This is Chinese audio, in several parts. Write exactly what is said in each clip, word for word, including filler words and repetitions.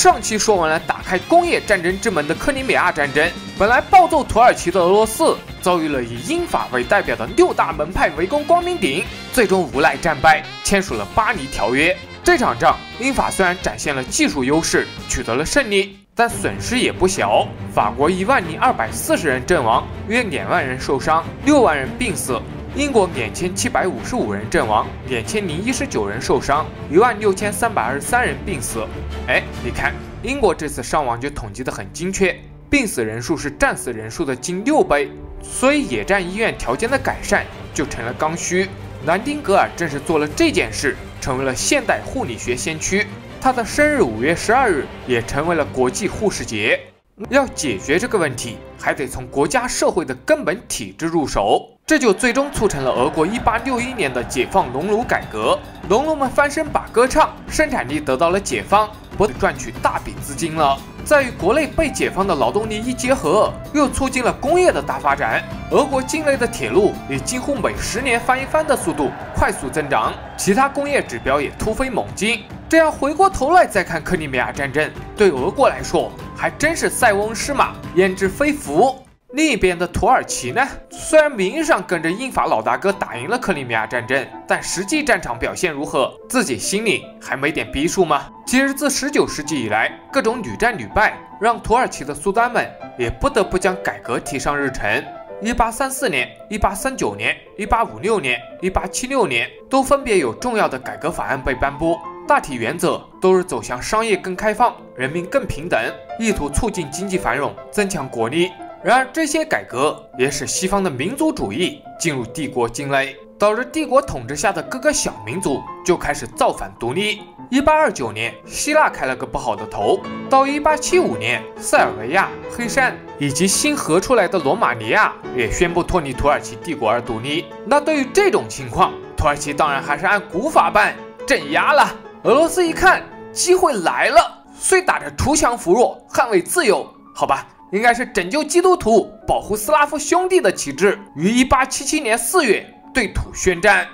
上期说完了打开工业战争之门的克里米亚战争，本来暴揍土耳其的俄罗斯遭遇了以英法为代表的六大门派围攻光明顶，最终无奈战败，签署了巴黎条约。这场仗，英法虽然展现了技术优势，取得了胜利，但损失也不小。法国一万零二百四十人阵亡，约两万人受伤，六万人病死。 英国两千七百五十五人阵亡，两千零一十九人受伤，一万六千三百二十三人病死。哎，你看，英国这次伤亡就统计得很精确，病死人数是战死人数的近六倍，所以野战医院条件的改善就成了刚需。兰丁格尔正是做了这件事，成为了现代护理学先驱。他的生日五月十二日也成为了国际护士节。要解决这个问题，还得从国家社会的根本体制入手。 这就最终促成了俄国一八六一年的解放农奴改革，农奴们翻身把歌唱，生产力得到了解放，不仅赚取大笔资金了，在与国内被解放的劳动力一结合，又促进了工业的大发展。俄国境内的铁路以几乎每十年翻一番的速度快速增长，其他工业指标也突飞猛进。这样回过头来再看克里米亚战争，对俄国来说还真是塞翁失马，焉知非福。 另一边的土耳其呢，虽然名义上跟着英法老大哥打赢了克里米亚战争，但实际战场表现如何，自己心里还没点逼数吗？其实自十九世纪以来，各种屡战屡败，让土耳其的苏丹们也不得不将改革提上日程。一八三四年、一八三九年、一八五六年、一八七六年，都分别有重要的改革法案被颁布，大体原则都是走向商业更开放、人民更平等，意图促进经济繁荣，增强国力。 然而，这些改革也使西方的民族主义进入帝国境内，导致帝国统治下的各个小民族就开始造反独立。一八二九年，希腊开了个不好的头；到一八七五年，塞尔维亚、黑山以及新合出来的罗马尼亚也宣布脱离土耳其帝国而独立。那对于这种情况，土耳其当然还是按古法办，镇压了。俄罗斯一看机会来了，虽打着锄强扶弱、捍卫自由，好吧。 应该是拯救基督徒、保护斯拉夫兄弟的旗帜，于一八七七年四月对土宣战。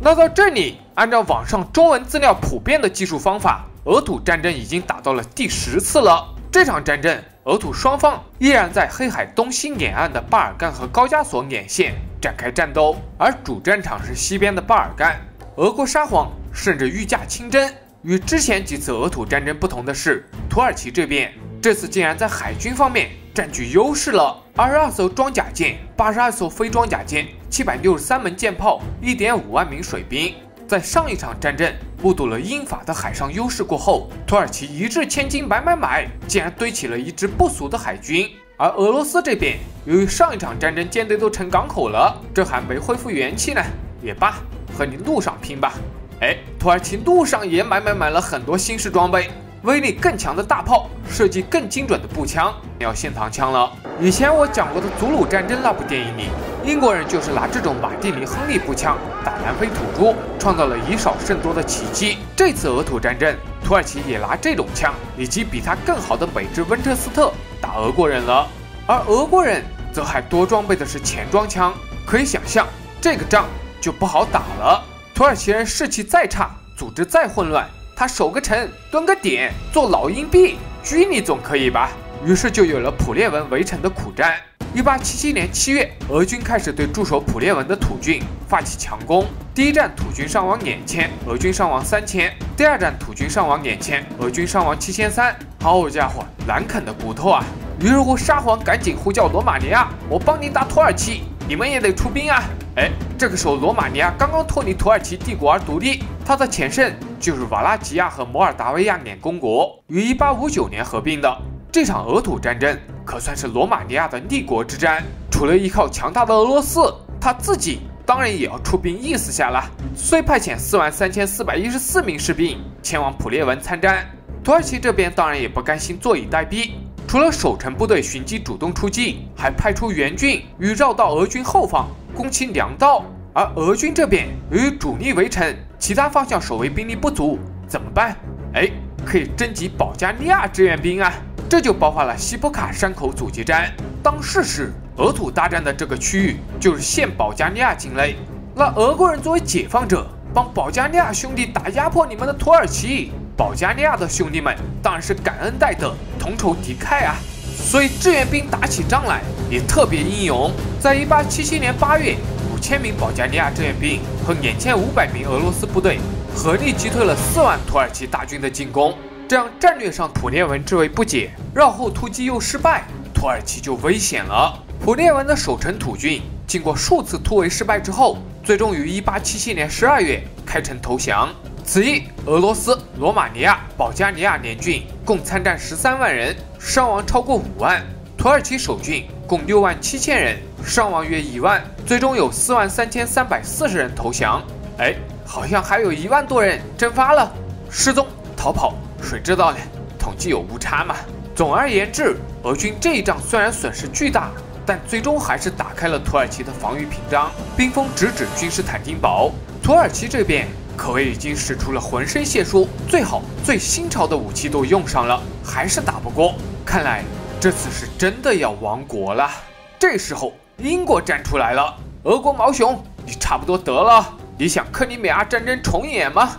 那到这里，按照网上中文资料普遍的计数方法，俄土战争已经打到了第十次了。这场战争，俄土双方依然在黑海东西沿岸的巴尔干和高加索沿线展开战斗，而主战场是西边的巴尔干。俄国沙皇甚至御驾亲征。 与之前几次俄土战争不同的是，土耳其这边这次竟然在海军方面占据优势了。二十二艘装甲舰、八十二艘非装甲舰、七百六十三门舰炮、一点五 万名水兵，在上一场战争目睹了英法的海上优势过后，土耳其一掷千金买买买，竟然堆起了一支不俗的海军。而俄罗斯这边，由于上一场战争舰队都成港口了，这还没恢复元气呢，也罢，和你路上拼吧。 哎，土耳其路上也买买买了很多新式装备，威力更强的大炮，设计更精准的步枪，要线膛枪了。以前我讲过的《祖鲁战争》那部电影里，英国人就是拿这种马蒂尼亨利步枪打南非土著，创造了以少胜多的奇迹。这次俄土战争，土耳其也拿这种枪以及比它更好的美制温彻斯特打俄国人了，而俄国人则还多装备的是前装枪。可以想象，这个仗就不好打了。 土耳其人士气再差，组织再混乱，他守个城、蹲个点、做老鹰臂，拘你总可以吧？于是就有了普列文围城的苦战。一八七七年七月，俄军开始对驻守普列文的土军发起强攻。第一战，土军伤亡两千，俄军伤亡三千；第二战，土军伤亡两千，俄军伤亡七千三。好家伙，难啃的骨头啊！于是乎，沙皇赶紧呼叫罗马尼亚：“我帮你打土耳其，你们也得出兵啊！” 哎，这个时候，罗马尼亚刚刚脱离土耳其帝国而独立，它的前身就是瓦拉吉亚和摩尔达维亚两公国，于一八五九年合并的。这场俄土战争可算是罗马尼亚的立国之战，除了依靠强大的俄罗斯，他自己当然也要出兵意思下了，遂派遣四万三千四百一十四名士兵前往普列文参战。土耳其这边当然也不甘心坐以待毙，除了守城部队寻机主动出击，还派出援军与绕到俄军后方。 攻其粮道，而俄军这边由于主力围城，其他方向守卫兵力不足，怎么办？哎，可以征集保加利亚志愿兵啊！这就爆发了西波卡山口阻击战。当事时，俄土大战的这个区域就是现保加利亚境内。那俄国人作为解放者，帮保加利亚兄弟打压迫你们的土耳其。保加利亚的兄弟们当然是感恩戴德，同仇敌忾啊！所以志愿兵打起仗来也特别英勇。在一八七七年八月，五千名保加利亚志愿兵和两千五百名俄罗斯部队合力击退了四万土耳其大军的进攻。这样战略上普列文至为不解，绕后突击又失败，土耳其就危险了。普列文的守城土军经过数次突围失败之后，最终于一八七七年十二月开城投降。此役，俄罗斯、罗马尼亚、保加利亚联军共参战十三万人，伤亡超过五万；土耳其守军共六万七千人，伤亡约一万，最终有四万三千三百四十人投降。哎，好像还有一万多人蒸发了，失踪、逃跑，谁知道呢？统计有误差嘛。总而言之，俄军这一仗虽然损失巨大，但最终还是打开了土耳其的防御屏障，兵锋直指君士坦丁堡。土耳其这边可谓已经使出了浑身解数，最好最新潮的武器都用上了，还是打不过。看来这次是真的要亡国了。这时候，英国站出来了：“俄国毛熊，你差不多得了，你想克里米亚战争重演吗？”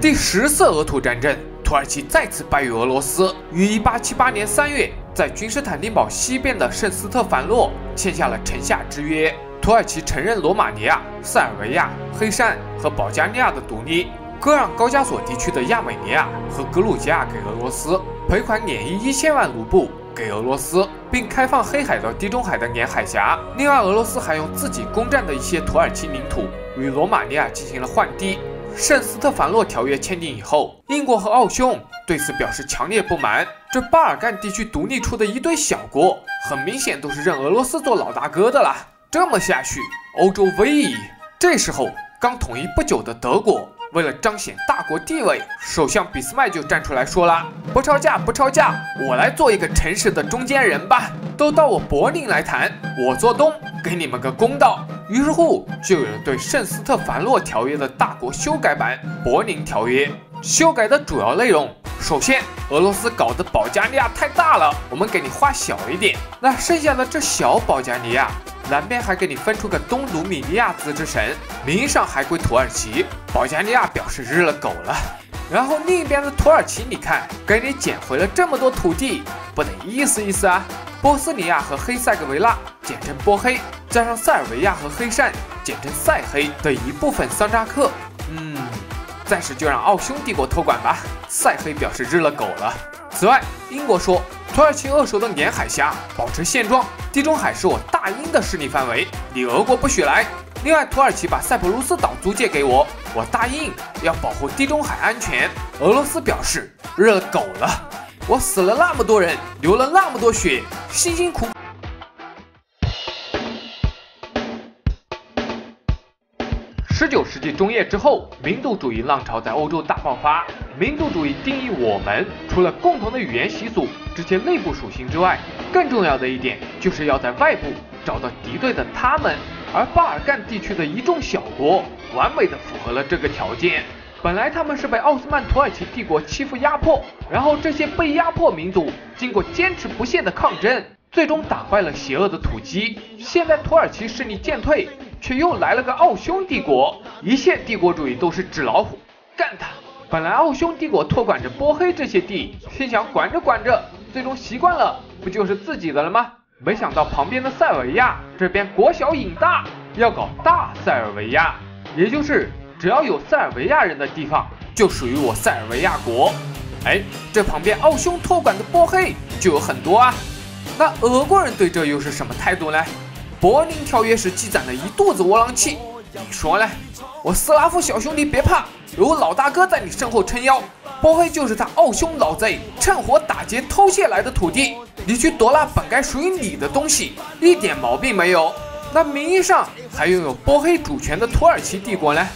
第十次俄土战争，土耳其再次败于俄罗斯，于一八七八年三月在君士坦丁堡西边的圣斯特凡诺签下了城下之约。土耳其承认罗马尼亚、塞尔维亚、黑山和保加利亚的独立，割让高加索地区的亚美尼亚和格鲁吉亚给俄罗斯，赔款两亿一千万卢布给俄罗斯，并开放黑海到地中海的沿海峡。另外，俄罗斯还用自己攻占的一些土耳其领土与罗马尼亚进行了换地。圣斯特凡诺条约签订以后，英国和奥匈对此表示强烈不满。这巴尔干地区独立出的一堆小国，很明显都是认俄罗斯做老大哥的啦。这么下去，欧洲危矣。这时候，刚统一不久的德国，为了彰显大国地位，首相俾斯麦就站出来说了：“不吵架，不吵架，我来做一个诚实的中间人吧。都到我柏林来谈，我做东，给你们个公道。”于是乎，就有了对圣斯特凡诺条约的大国修改版《柏林条约》。修改的主要内容，首先，俄罗斯搞得保加利亚太大了，我们给你画小一点。那剩下的这小保加利亚，南边还给你分出个东努米利亚自治省，名义上还归土耳其。保加利亚表示日了狗了。然后另一边的土耳其，你看，给你捡回了这么多土地，不得意思意思啊？波斯尼亚和黑塞哥维拉简称波黑，加上塞尔维亚和黑山简称塞黑的一部分桑扎克，嗯，暂时就让奥匈帝国托管吧。塞黑表示日了狗了。此外，英国说土耳其扼守的沿海峡保持现状，地中海是我大英的势力范围，你俄国不许来。另外，土耳其把塞浦路斯岛租借给我，我大英要保护地中海安全。俄罗斯表示日了狗了。我死了那么多人，流了那么多血，辛辛苦苦。十九世纪中叶之后，民族主义浪潮在欧洲大爆发。民族主义定义我们，除了共同的语言习俗这些内部属性之外，更重要的一点就是要在外部找到敌对的他们。而巴尔干地区的一众小国，完美的符合了这个条件。本来他们是被奥斯曼土耳其帝国欺负压迫，然后这些被压迫民族经过坚持不懈的抗争，最终打败了邪恶的土鸡。现在土耳其势力渐退，却又来了个奥匈帝国，一切帝国主义都是纸老虎，干他！本来奥匈帝国托管着波黑这些地，心想管着管着，最终习惯了，不就是自己的了吗？没想到旁边的塞尔维亚这边国小引大，要搞大塞尔维亚，也就是。只要有塞尔维亚人的地方，就属于我塞尔维亚国。哎，这旁边奥匈托管的波黑就有很多啊。那俄国人对这又是什么态度呢？柏林条约时积攒了一肚子窝囊气，你说呢？我斯拉夫小兄弟别怕，有老大哥在你身后撑腰。波黑就是他奥匈老贼趁火打劫偷窃来的土地，你去夺拿本该属于你的东西，一点毛病没有。那名义上还拥有波黑主权的土耳其帝国呢？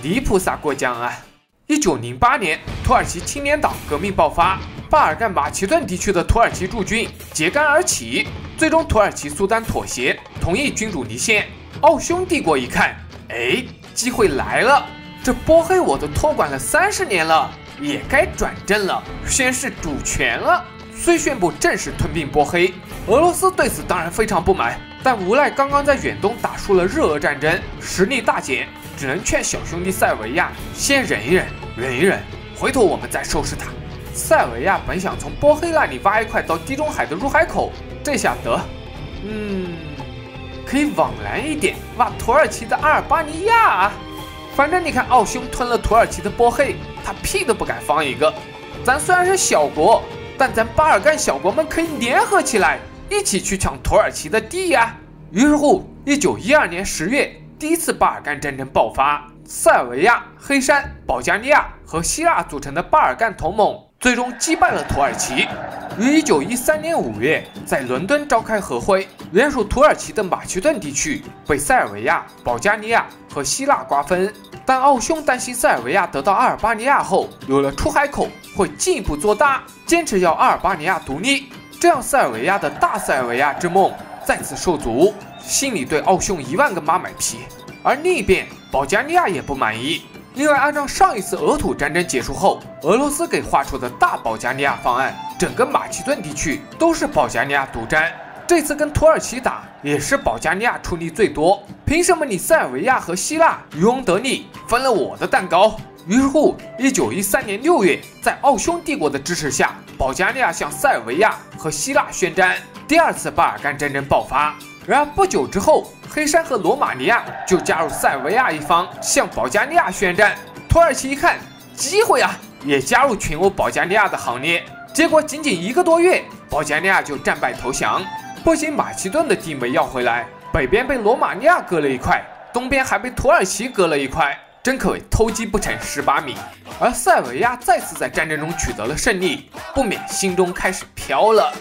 泥菩萨过江啊！一九零八年，土耳其青年党革命爆发，巴尔干马其顿地区的土耳其驻军揭竿而起，最终土耳其苏丹妥协，同意君主离线。奥匈帝国一看，哎，机会来了，这波黑我都托管了三十年了，也该转正了，宣誓主权了，遂宣布正式吞并波黑。俄罗斯对此当然非常不满，但无赖刚刚在远东打输了日俄战争，实力大减，只能劝小兄弟塞尔维亚先忍一忍，忍一忍，回头我们再收拾他。塞尔维亚本想从波黑那里挖一块到地中海的入海口，这下得，嗯，可以往南一点挖土耳其的阿尔巴尼亚啊。反正你看，奥匈吞了土耳其的波黑，他屁都不敢放一个。咱虽然是小国，但咱巴尔干小国们可以联合起来，一起去抢土耳其的地呀、啊！于是乎，一九一二年十月，第一次巴尔干战争爆发。塞尔维亚、黑山、保加利亚和希腊组成的巴尔干同盟，最终击败了土耳其。于一九一三年五月，在伦敦召开和会，原属土耳其的马其顿地区被塞尔维亚、保加利亚和希腊瓜分。但奥匈担心塞尔维亚得到阿尔巴尼亚后，有了出海口会进一步做大，坚持要阿尔巴尼亚独立。这样，塞尔维亚的大塞尔维亚之梦再次受阻，心里对奥匈一万个妈买批。而另一边，保加利亚也不满意，因为按照上一次俄土战争结束后，俄罗斯给划出的大保加利亚方案，整个马其顿地区都是保加利亚独占。这次跟土耳其打，也是保加利亚出力最多，凭什么你塞尔维亚和希腊渔翁得利，分了我的蛋糕？于是乎，一九一三年六月，在奥匈帝国的支持下，保加利亚向塞尔维亚和希腊宣战，第二次巴尔干战争爆发。然而不久之后，黑山和罗马尼亚就加入塞尔维亚一方，向保加利亚宣战。土耳其一看机会啊，也加入群殴保加利亚的行列。结果仅仅一个多月，保加利亚就战败投降，不仅马其顿的地没要回来，北边被罗马尼亚割了一块，东边还被土耳其割了一块。真可谓偷鸡不成蚀把米，而塞尔维亚再次在战争中取得了胜利，不免心中开始飘了。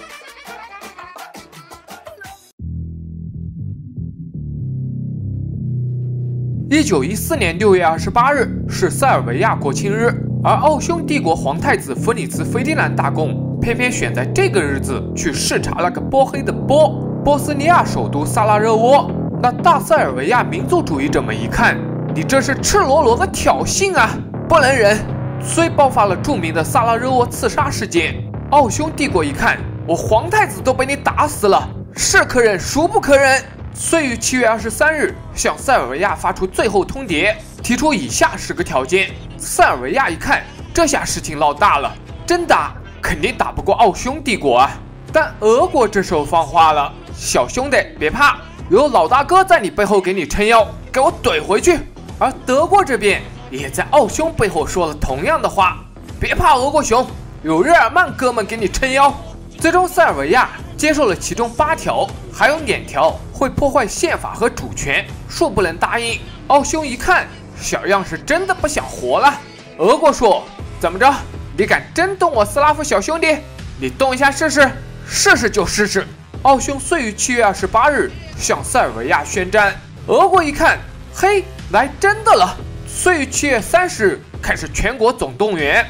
一九一四年六月二十八日是塞尔维亚国庆日，而奥匈帝国皇太子弗里茨·菲迪南大公偏偏选在这个日子去视察了个波黑的波波斯尼亚首都萨拉热窝。那大塞尔维亚民族主义者们一看，你这是赤裸裸的挑衅啊，不能忍！所以爆发了著名的萨拉热窝刺杀事件。奥匈帝国一看，我皇太子都被你打死了，是可忍孰不可忍！所以于七月二十三日向塞尔维亚发出最后通牒，提出以下十个条件。塞尔维亚一看，这下事情闹大了，真打肯定打不过奥匈帝国啊！但俄国这时候放话了：小兄弟别怕，有老大哥在你背后给你撑腰，给我怼回去！而德国这边也在奥匈背后说了同样的话，别怕俄国熊，有日耳曼哥们给你撑腰。最终塞尔维亚接受了其中八条，还有两条会破坏宪法和主权，恕不能答应。奥匈一看，小样是真的不想活了。俄国说，怎么着，你敢真动我斯拉夫小兄弟？你动一下试试，试试就试试。奥匈遂于七月二十八日向塞尔维亚宣战。俄国一看，嘿，来真的了！所以七月三十日开始全国总动员。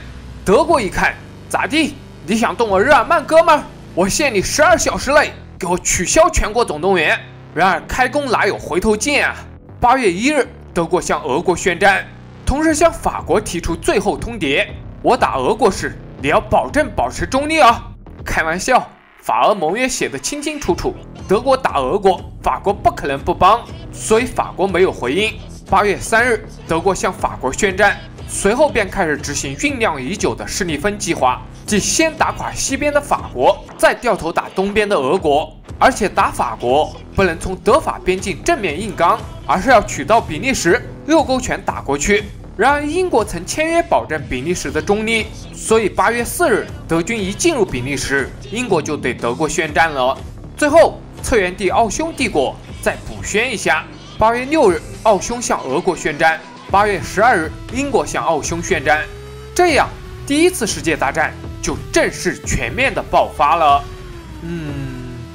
德国一看，咋地？你想动我日耳曼哥们？我限你十二小时内给我取消全国总动员。然而开弓哪有回头箭啊！八月一日，德国向俄国宣战，同时向法国提出最后通牒：我打俄国时，你要保证保持中立啊！开玩笑，法俄盟约写得清清楚楚，德国打俄国，法国不可能不帮，所以法国没有回应。八月三日，德国向法国宣战，随后便开始执行酝酿已久的施利芬计划，即先打垮西边的法国，再掉头打东边的俄国。而且打法国不能从德法边境正面硬刚，而是要取到比利时右勾拳打过去。然而英国曾签约保证比利时的中立，所以八月四日德军一进入比利时，英国就对德国宣战了。最后策源地奥匈帝国再补宣一下。八月六日，奥匈向俄国宣战；八月十二日，英国向奥匈宣战。这样，第一次世界大战就正式全面的爆发了。嗯，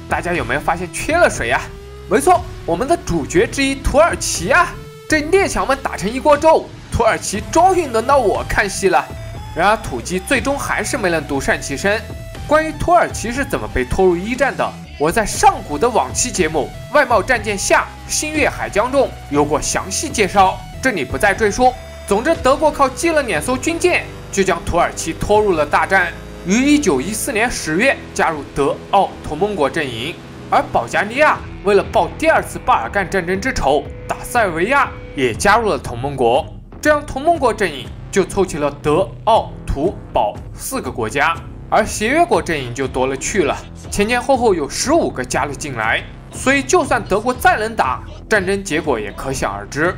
大家有没有发现缺了谁啊？没错，我们的主角之一土耳其啊！这列强们打成一锅粥，土耳其终于轮到我看戏了。然而，土鸡最终还是没能独善其身。关于土耳其是怎么被拖入一战的，我在上古的往期节目《外贸战舰下：星月海疆》中有过详细介绍，这里不再赘述。总之，德国靠击了两艘军舰，就将土耳其拖入了大战，于一九一四年十月加入德奥同盟国阵营。而保加利亚为了报第二次巴尔干战争之仇，达塞尔维亚也加入了同盟国。这样，同盟国阵营就凑齐了德、奥、土、保四个国家，而协约国阵营就多了去了，前前后后有十五个加了进来。所以，就算德国再能打，战争结果也可想而知。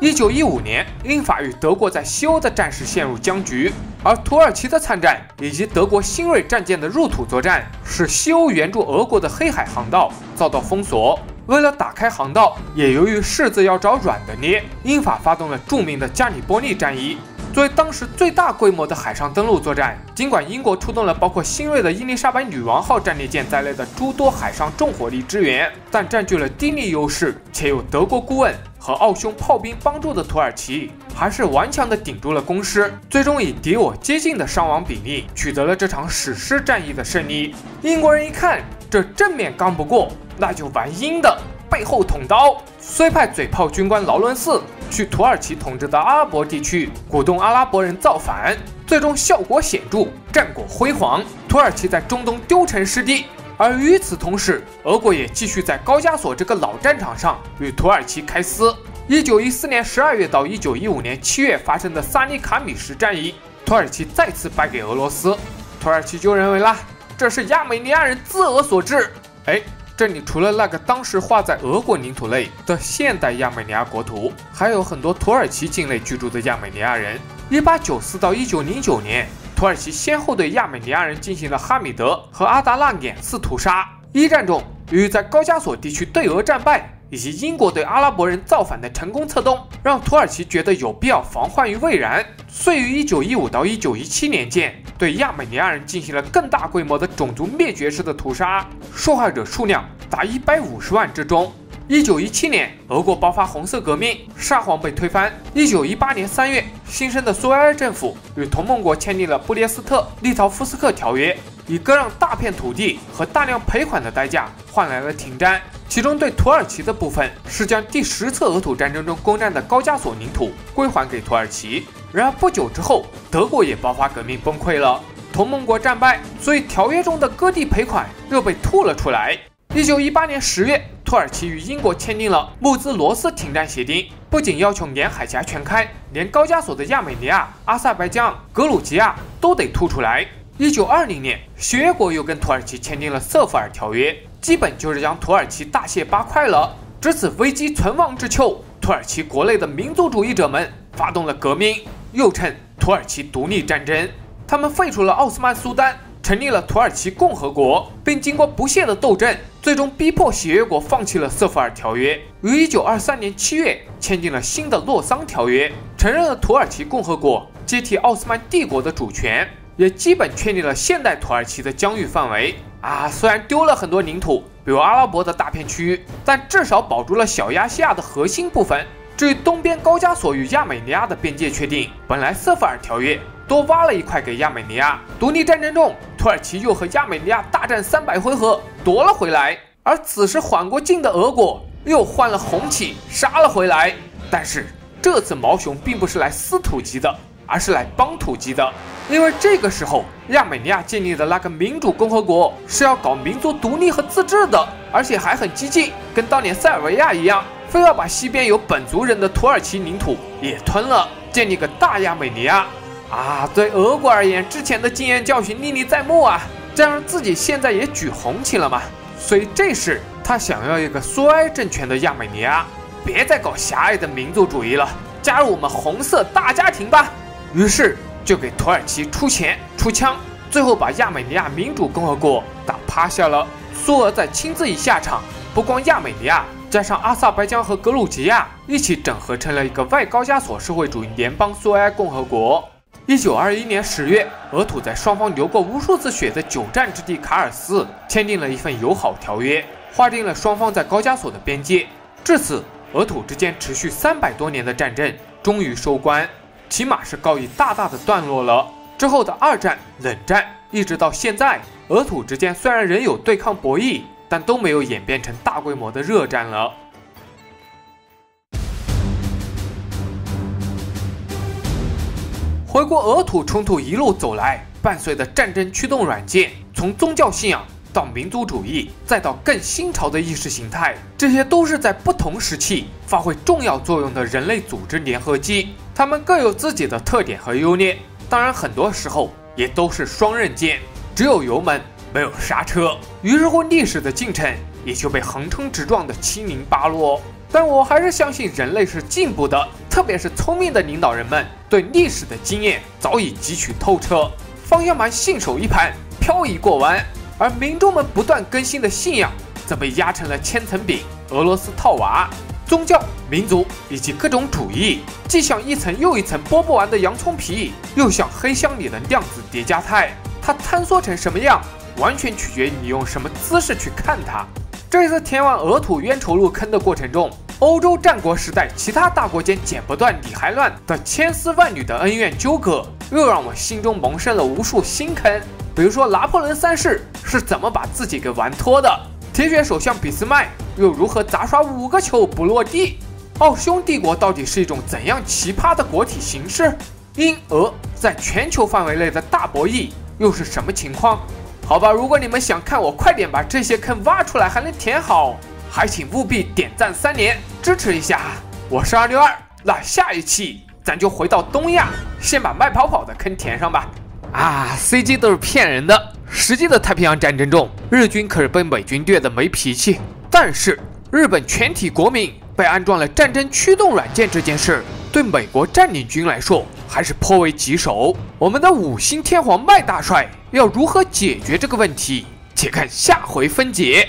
一九一五年，英法与德国在西欧的战事陷入僵局，而土耳其的参战以及德国新锐战舰的入土作战，使西欧援助俄国的黑海航道遭到封锁。为了打开航道，也由于柿子要找软的捏，英法发动了著名的加里波尼战役，作为当时最大规模的海上登陆作战。尽管英国出动了包括新锐的伊丽莎白女王号战列舰在内的诸多海上重火力支援，但占据了地利优势，且有德国顾问 和奥匈炮兵帮助的土耳其，还是顽强地顶住了攻势，最终以敌我接近的伤亡比例取得了这场史诗战役的胜利。英国人一看这正面刚不过，那就玩阴的，背后捅刀，遂派嘴炮军官劳伦斯去土耳其统治的阿拉伯地区，鼓动阿拉伯人造反，最终效果显著，战果辉煌，土耳其在中东丢成失地。 而与此同时，俄国也继续在高加索这个老战场上与土耳其开撕。一九一四年十二月到一九一五年七月发生的萨利卡米什战役，土耳其再次败给俄罗斯。土耳其就认为啦，这是亚美尼亚人自俄所致。哎，这里除了那个当时划在俄国领土内的现代亚美尼亚国土，还有很多土耳其境内居住的亚美尼亚人。一八九四到一九零九年。 土耳其先后对亚美尼亚人进行了哈米德和阿达纳两次屠杀。一战中，由于在高加索地区对俄战败，以及英国对阿拉伯人造反的成功策动，让土耳其觉得有必要防患于未然，遂于一九一五到一九一七年间对亚美尼亚人进行了更大规模的种族灭绝式的屠杀，受害者数量达一百五十万之众。 一九一七年，俄国爆发红色革命，沙皇被推翻。一九一八年三月，新生的苏维埃政府与同盟国签订了布列斯特利陶夫斯克条约，以割让大片土地和大量赔款的代价换来了停战。其中对土耳其的部分是将第十次俄土战争中攻占的高加索领土归还给土耳其。然而不久之后，德国也爆发革命崩溃了，同盟国战败，所以条约中的割地赔款又被吐了出来。 一九一八年十月，土耳其与英国签订了穆兹罗斯停战协定，不仅要求沿海峡全开，连高加索的亚美尼亚、阿塞拜疆、格鲁吉亚都得吐出来。一九二零年，协约国又跟土耳其签订了瑟福尔条约，基本就是将土耳其大卸八块了。值此危机存亡之秋，土耳其国内的民族主义者们发动了革命，又称土耳其独立战争。他们废除了奥斯曼苏丹， 成立了土耳其共和国，并经过不懈的斗争，最终逼迫协约国放弃了瑟福尔条约，于一九二三年七月签订了新的洛桑条约，承认了土耳其共和国接替奥斯曼帝国的主权，也基本确定了现代土耳其的疆域范围。啊，虽然丢了很多领土，比如阿拉伯的大片区域，但至少保住了小亚细亚的核心部分。至于东边高加索与亚美尼亚的边界确定，本来瑟福尔条约 多挖了一块给亚美尼亚。独立战争中，土耳其又和亚美尼亚大战三百回合，夺了回来。而此时缓过劲的俄国又换了红旗，杀了回来。但是这次毛熊并不是来撕土鸡的，而是来帮土鸡的。因为这个时候，亚美尼亚建立的那个民主共和国是要搞民族独立和自治的，而且还很激进，跟当年塞尔维亚一样，非要把西边有本族人的土耳其领土也吞了，建立个大亚美尼亚。 啊，对俄国而言，之前的经验教训历历在目啊，这样自己现在也举红旗了嘛，所以这时他想要一个苏维埃政权的亚美尼亚，别再搞狭隘的民族主义了，加入我们红色大家庭吧。于是就给土耳其出钱出枪，最后把亚美尼亚民主共和国打趴下了。苏俄再亲自一下场，不光亚美尼亚，加上阿塞拜疆和格鲁吉亚一起整合成了一个外高加索社会主义联邦苏维埃共和国。 一九二一年十月，俄土在双方流过无数次血的久战之地卡尔斯签订了一份友好条约，划定了双方在高加索的边界。至此，俄土之间持续三百多年的战争终于收官，起码是告一大大的段落了。之后的二战、冷战一直到现在，俄土之间虽然仍有对抗博弈，但都没有演变成大规模的热战了。 回顾俄土冲突一路走来，伴随着战争驱动软件，从宗教信仰到民族主义，再到更新潮的意识形态，这些都是在不同时期发挥重要作用的人类组织粘合剂。它们各有自己的特点和优劣，当然很多时候也都是双刃剑，只有油门没有刹车。于是乎，历史的进程也就被横冲直撞的七零八落。 但我还是相信人类是进步的，特别是聪明的领导人们对历史的经验早已汲取透彻，方向盘信手一盘，漂移过弯。而民众们不断更新的信仰，则被压成了千层饼、俄罗斯套娃。宗教、民族以及各种主义，既像一层又一层剥不完的洋葱皮，又像黑箱里的量子叠加态。它坍缩成什么样，完全取决于你用什么姿势去看它。这次填完俄土冤仇录坑的过程中， 欧洲战国时代，其他大国间剪不断理还乱的千丝万缕的恩怨纠葛，又让我心中萌生了无数新坑。比如说，拿破仑三世是怎么把自己给玩脱的？铁血首相俾斯麦又如何杂耍五个球不落地？奥匈帝国到底是一种怎样奇葩的国体形式？英俄在全球范围内的大博弈又是什么情况？好吧，如果你们想看我快点把这些坑挖出来，还能填好， 还请务必点赞三连支持一下，我是二六二，那下一期咱就回到东亚，先把卖跑跑的坑填上吧。啊 ，C G 都是骗人的，实际的太平洋战争中，日军可是被美军虐得没脾气，但是日本全体国民被安装了战争驱动软件这件事，对美国占领军来说还是颇为棘手。我们的五星天皇麦大帅要如何解决这个问题？且看下回分解。